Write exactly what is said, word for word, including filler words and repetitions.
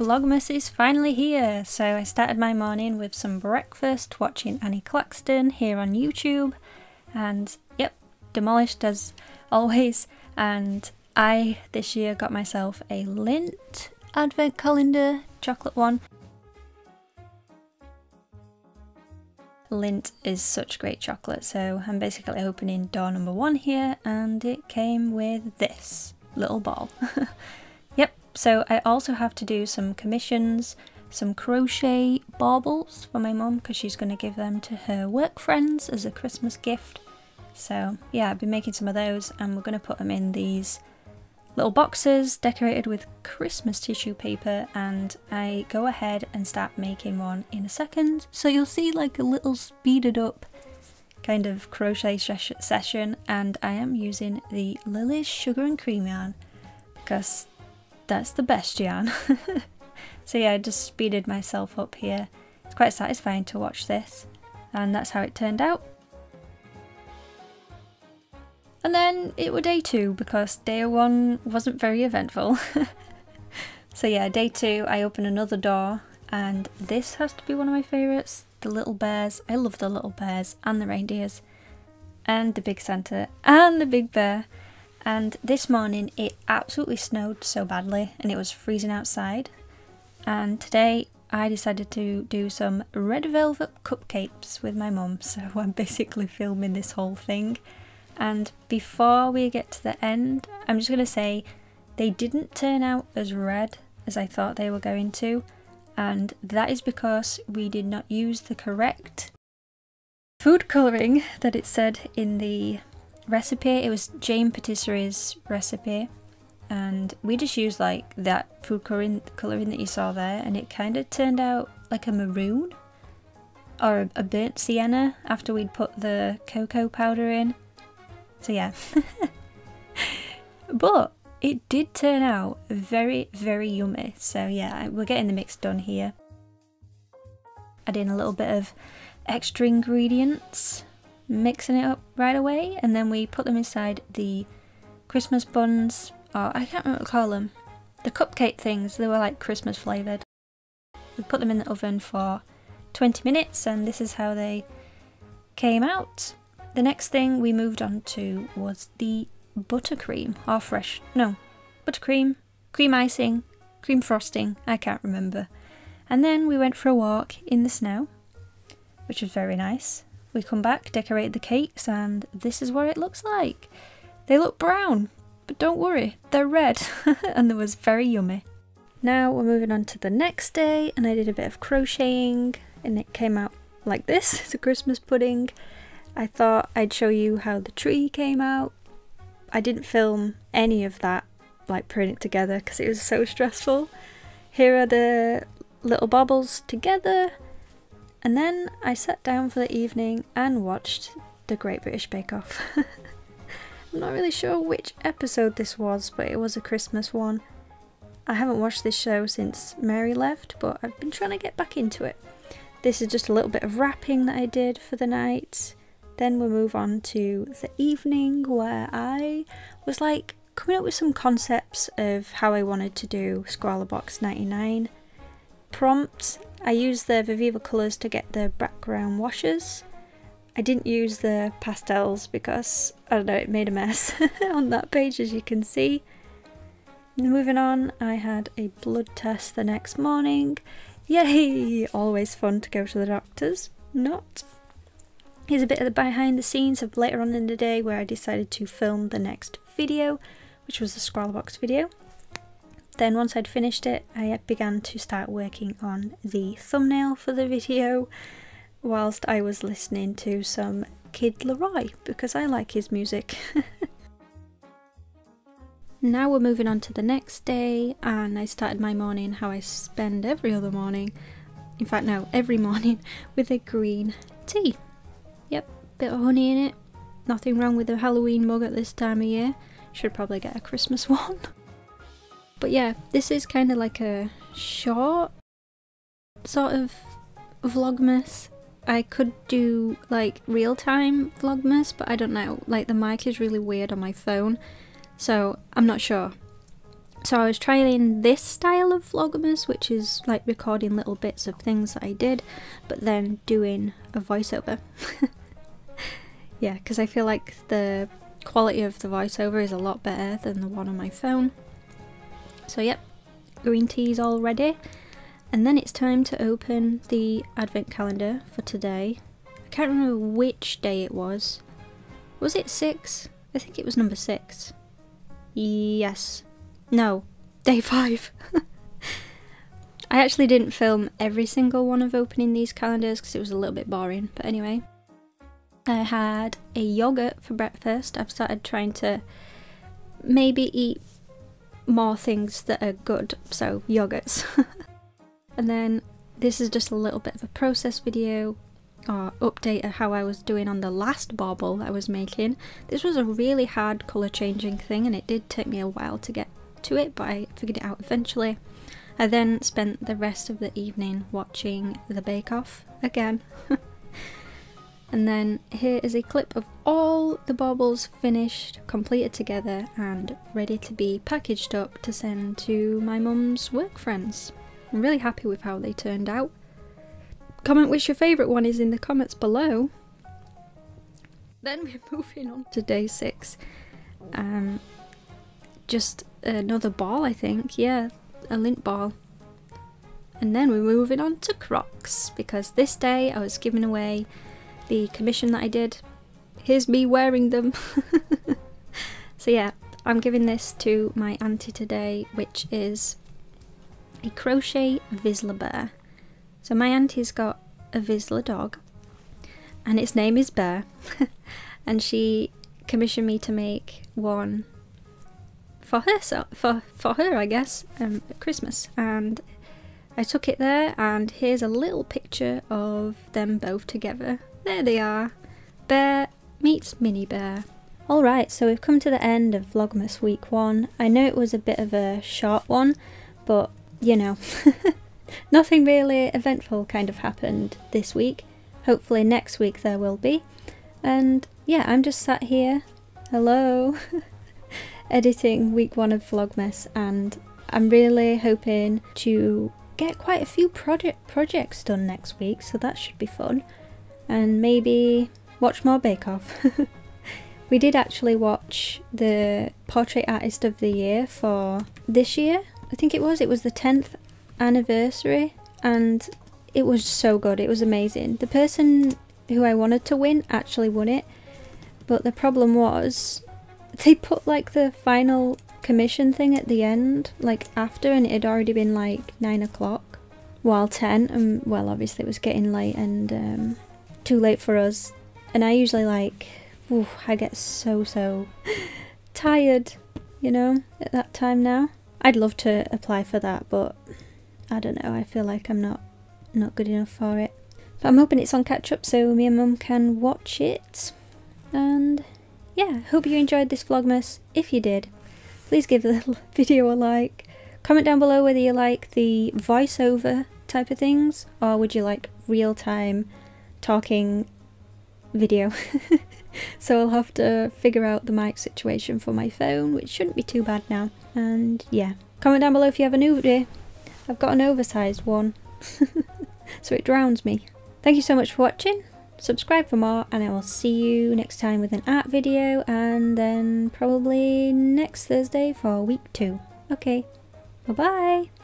Vlogmas is finally here! So I started my morning with some breakfast watching Annie Claxton here on YouTube, and yep, demolished as always. And I this year got myself a Lindt advent calendar, chocolate one. Lindt is such great chocolate, so I'm basically opening door number one here, and it came with this little ball. Yep, so I also have to do some commissions, some crochet baubles for my mum because she's going to give them to her work friends as a Christmas gift. So yeah, I've been making some of those, and we're going to put them in these little boxes decorated with Christmas tissue paper, and I go ahead and start making one in a second. So you'll see like a little speeded up kind of crochet session, and I am using the Lily's Sugar and Cream yarn because that's the best yarn. So yeah, I just speeded myself up here. It's quite satisfying to watch this, and that's how it turned out. And then it were day two, because day one wasn't very eventful. So yeah, day two I open another door, and this has to be one of my favourites, the little bears. I love the little bears and the reindeers and the big Santa and the big bear. And this morning it absolutely snowed so badly and it was freezing outside, and today I decided to do some red velvet cupcakes with my mum, so I'm basically filming this whole thing. And before we get to the end, I'm just going to say they didn't turn out as red as I thought they were going to, and that is because we did not use the correct food colouring that it said in the recipe. It was Jane Patisserie's recipe, and we just used like that food colouring, colouring that you saw there, and it kind of turned out like a maroon or a burnt sienna after we'd put the cocoa powder in. So yeah, but it did turn out very, very yummy. So yeah, we're getting the mix done here. Add in a little bit of extra ingredients, mixing it up right away, and then we put them inside the Christmas buns, or I can't remember what to call them, the cupcake things. They were like Christmas flavoured. We put them in the oven for twenty minutes, and this is how they came out. The next thing we moved on to was the buttercream, or fresh, no, buttercream, cream icing, cream frosting, I can't remember. And then we went for a walk in the snow, which was very nice. We come back, decorated the cakes, and this is what it looks like. They look brown, but don't worry, they're red, and they was very yummy. Now we're moving on to the next day, and I did a bit of crocheting, and it came out like this. It's a Christmas pudding. I thought I'd show you how the tree came out. I didn't film any of that, like putting it together, because it was so stressful. Here are the little baubles together, and then I sat down for the evening and watched the Great British Bake Off. I'm not really sure which episode this was, but it was a Christmas one. I haven't watched this show since Mary left, but I've been trying to get back into it. This is just a little bit of wrapping that I did for the night. Then we move on to the evening, where I was like coming up with some concepts of how I wanted to do Scrawlrbox ninety-nine prompts. I used the Viviva colours to get the background washes. I didn't use the pastels because, I don't know, it made a mess on that page, as you can see. Moving on, I had a blood test the next morning. Yay! Always fun to go to the doctors. Not. Here's a bit of the behind the scenes of later on in the day, where I decided to film the next video, which was the Scrawlrbox video. Then once I'd finished it, I began to start working on the thumbnail for the video whilst I was listening to some Kid Laroi, because I like his music. Now we're moving on to the next day, and I started my morning how I spend every other morning, in fact no, every morning, with a green tea. Yep, bit of honey in it. Nothing wrong with a Halloween mug at this time of year. Should probably get a Christmas one. But yeah, this is kind of like a short sort of vlogmas. I could do like real-time vlogmas, but I don't know. Like the mic is really weird on my phone, so I'm not sure. So I was trying this style of Vlogmas, which is like recording little bits of things that I did, but then doing a voiceover. Yeah, because I feel like the quality of the voiceover is a lot better than the one on my phone. So yep, green tea's all ready. And then it's time to open the advent calendar for today. I can't remember which day it was. Was it six? I think it was number six. Yes. No, day five. I actually didn't film every single one of opening these calendars because it was a little bit boring, but anyway. I had a yogurt for breakfast. I've started trying to maybe eat more things that are good, so yogurts. And then this is just a little bit of a process video or update of how I was doing on the last bauble I was making. This was a really hard colour changing thing and it did take me a while to get to it, but I figured it out eventually. I then spent the rest of the evening watching the Bake Off again. And then here is a clip of all the baubles finished, completed together and ready to be packaged up to send to my mum's work friends. I'm really happy with how they turned out. Comment which your favourite one is in the comments below. Then we're moving on to day six. Um, just another ball, I think. Yeah, a Lindt ball. And then we're moving on to Crocs, because this day I was giving away the commission that I did. Here's me wearing them. So yeah, I'm giving this to my auntie today, which is a crochet Vizsla bear. So my auntie's got a Vizsla dog and its name is Bear. And she commissioned me to make one for her, so for, for her I guess, um, at Christmas, and I took it there, and here's a little picture of them both together. There they are, Bear meets Mini Bear. Alright, so we've come to the end of Vlogmas week one. I know it was a bit of a short one, but you know. Nothing really eventful kind of happened this week. Hopefully next week there will be. And yeah, I'm just sat here, hello, editing week one of Vlogmas, and I'm really hoping to get quite a few project projects done next week, so that should be fun. And maybe watch more Bake Off. We did actually watch the Portrait Artist of the Year for this year, I think it was. It was the tenth anniversary and it was so good, it was amazing. The person who I wanted to win actually won it, but the problem was they put like the final commission thing at the end, like after, and it had already been like nine o'clock, well ten, and well obviously it was getting late and um, too late for us, and I usually like, ooh, I get so so tired, you know, at that time now. I'd love to apply for that, but I don't know, I feel like I'm not not good enough for it. But I'm hoping it's on catch up so me and mum can watch it. And yeah, hope you enjoyed this Vlogmas. If you did, please give the video a like. Comment down below whether you like the voiceover type of things, or would you like real time talking video. So I'll have to figure out the mic situation for my phone, which shouldn't be too bad now. And yeah, comment down below if you have an oopsie. I've got an oversized one, so it drowns me. Thank you so much for watching, subscribe for more, and I will see you next time with an art video, and then probably next Thursday for week two. Okay, bye bye!